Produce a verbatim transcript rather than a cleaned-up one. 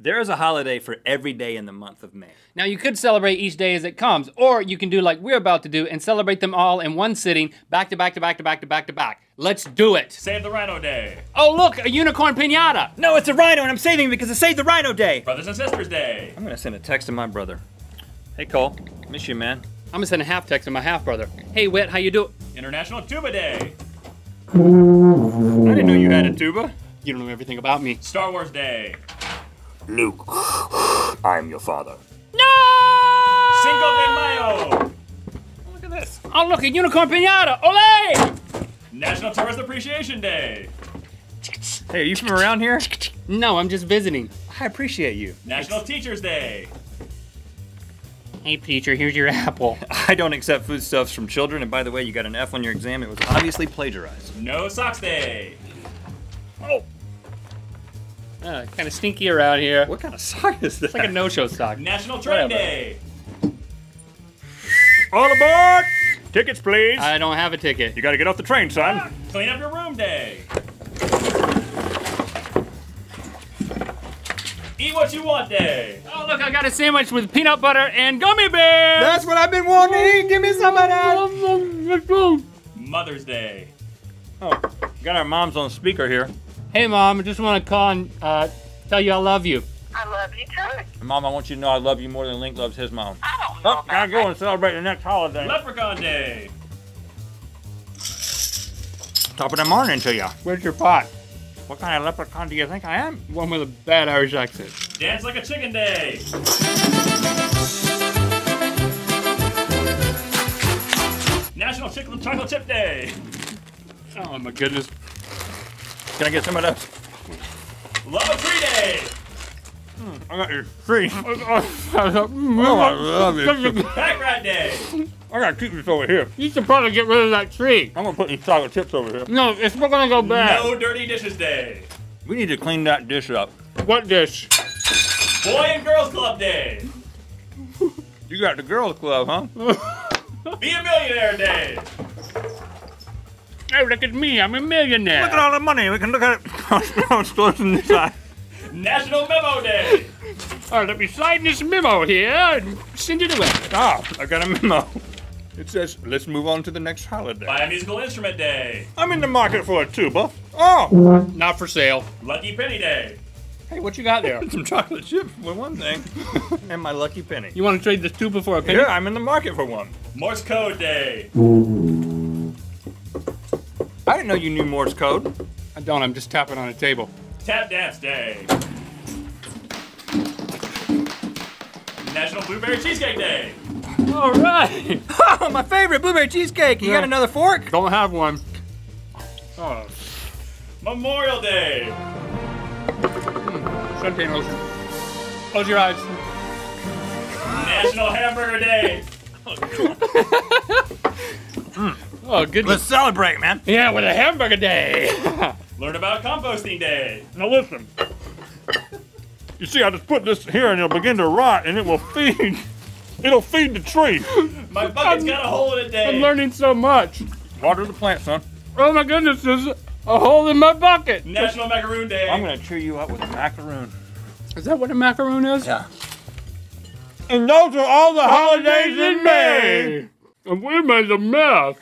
There is a holiday for every day in the month of May. Now you could celebrate each day as it comes, or you can do like we're about to do and celebrate them all in one sitting, back to back to back to back to back to back. Let's do it. Save the Rhino Day. Oh look, a unicorn piñata. No, it's a rhino and I'm saving because it's Save the Rhino Day. Brothers and Sisters Day. I'm gonna send a text to my brother. Hey Cole, miss you man. I'm gonna send a half text to my half brother. Hey Whit, how you do? International Tuba Day. I didn't know you had a tuba. You don't know everything about me. Star Wars Day. Luke, I'm your father. No! Cinco de Mayo! Oh, look at this. Oh, look, a unicorn piñata. Olé! National Tourist Appreciation Day. Hey, are you from around here? No, I'm just visiting. I appreciate you. National Thanks. Teachers Day. Hey, teacher, here's your apple. I don't accept foodstuffs from children, and by the way, you got an F on your exam. It was obviously plagiarized. No Socks Day. Oh. Uh, kind of stinky around here. What kind of sock is this? It's like a no-show sock. National Train Day. All aboard! Tickets, please. I don't have a ticket. You gotta get off the train, son. Ah, clean up your room day. Eat what you want day. Oh, look, I got a sandwich with peanut butter and gummy bears. That's what I've been wanting to eat. Give me some of that. Mother's Day. Oh, got our moms on speaker here. Hey Mom, I just want to call and uh, tell you I love you. I love you too. Mom, I want you to know I love you more than Link loves his mom. I don't know oh, about gotta go that. And celebrate the next holiday. Leprechaun Day. Top of the morning to ya. Where's your pot? What kind of leprechaun do you think I am? One with a bad Irish accent. Dance like a chicken day. National Chicken Chocolate Chip Day. Oh my goodness. Can I get some of those? Love Tree Day! Mm, I got your tree. Oh, I love you. Pack Rat Day! I gotta keep this over here. You should probably get rid of that tree. I'm gonna put these chocolate chips over here. No, it's not gonna go bad. No Dirty Dishes Day! We need to clean that dish up. What dish? Boy and Girls Club Day! You got the Girls Club, huh? Be a Millionaire Day! Hey, look at me, I'm a millionaire. Look at all the money, we can look at it. I'm closing this eye. National Memo Day. All right, let me slide this memo here and send it away. Ah, I got a memo. It says, let's move on to the next holiday. Buy a Musical Instrument Day. I'm in the market for a tuba. Oh, not for sale. Lucky Penny Day. Hey, what you got there? Some chocolate chips with one thing and my lucky penny. You want to trade this tuba for a penny? Yeah, I'm in the market for one. Morse Code Day. I didn't know you knew Morse code. I don't, I'm just tapping on a table. Tap Dance Day. National Blueberry Cheesecake Day. All right. Oh, my favorite blueberry cheesecake. You no. got another fork? Don't have one. Oh. Memorial Day. Mm, suntan lotion. Close your eyes. National Hamburger Day. mm. Oh, good. Let's celebrate, man. Yeah, with a hamburger day. Learn about composting day. Now listen. You see, I just put this here and it'll begin to rot and it will feed. It'll feed the tree. My bucket's I'm, got a hole in it day. I'm learning so much. Water the plant, son. Oh my goodness, there's a hole in my bucket. National Macaroon Day. I'm gonna cheer you up with a macaroon. Is that what a macaroon is? Yeah. And those are all the holidays in May. And we made a mess.